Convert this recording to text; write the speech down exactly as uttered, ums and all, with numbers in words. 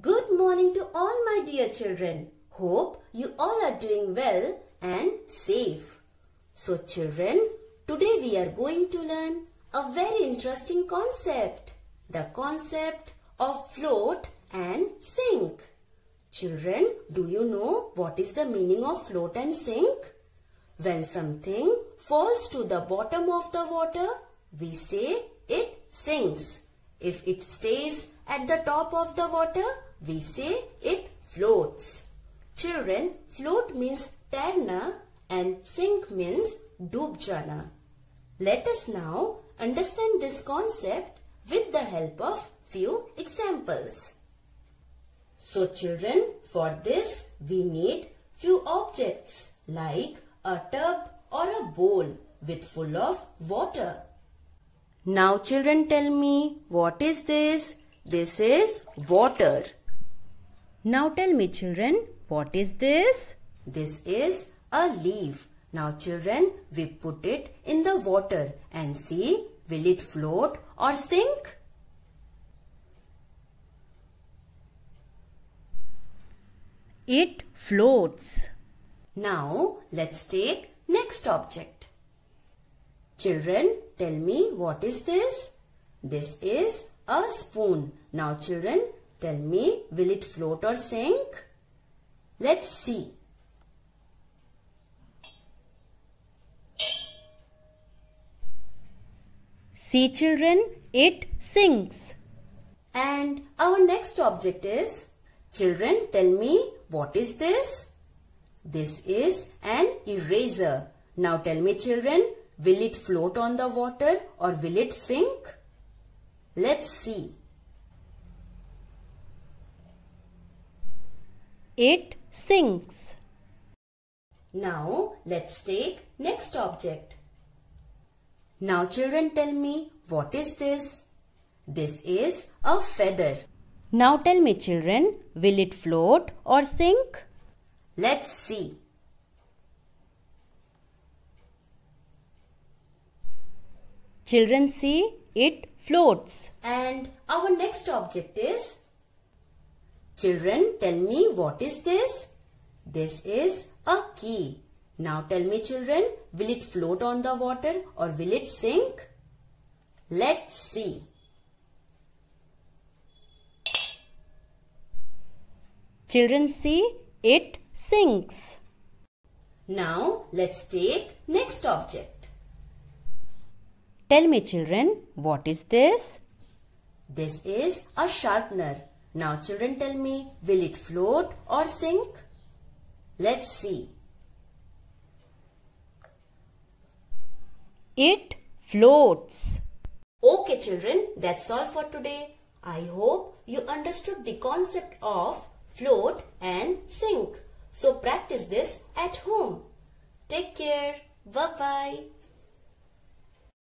Good morning to all my dear children. Hope you all are doing well and safe. So children, today we are going to learn a very interesting concept. The concept of float and sink. Children, do you know what is the meaning of float and sink? When something falls to the bottom of the water, we say it sinks. If it stays at the top of the water, we say it floats. Children, float means tärna and sink means doob jana. Let us now understand this concept with the help of few examples. So children, for this we need few objects like a tub or a bowl with full of water. Now children, tell me, what is this? This is water. Now tell me children, what is this? This is a leaf. Now children, we put it in the water and see, will it float or sink? It floats. Now let's take next object. Children, tell me, what is this? This is a spoon. Now children, tell me, will it float or sink? Let's see. See children, it sinks. And our next object is, children, tell me, what is this? This is an eraser. Now tell me children, will it float on the water or will it sink? Let's see. It sinks. Now let's take next object. Now children, tell me, what is this? This is a feather. Now tell me children, will it float or sink? Let's see. Children, see, it floats. And our next object is, children, tell me, what is this? This is a key. Now tell me children, will it float on the water or will it sink? Let's see. Children, see, it sinks. Now let's take next object. Tell me children, what is this? This is a sharpener. Now children, tell me, will it float or sink? Let's see. It floats. Okay children, that's all for today. I hope you understood the concept of float and sink. So practice this at home. Take care. Bye-bye.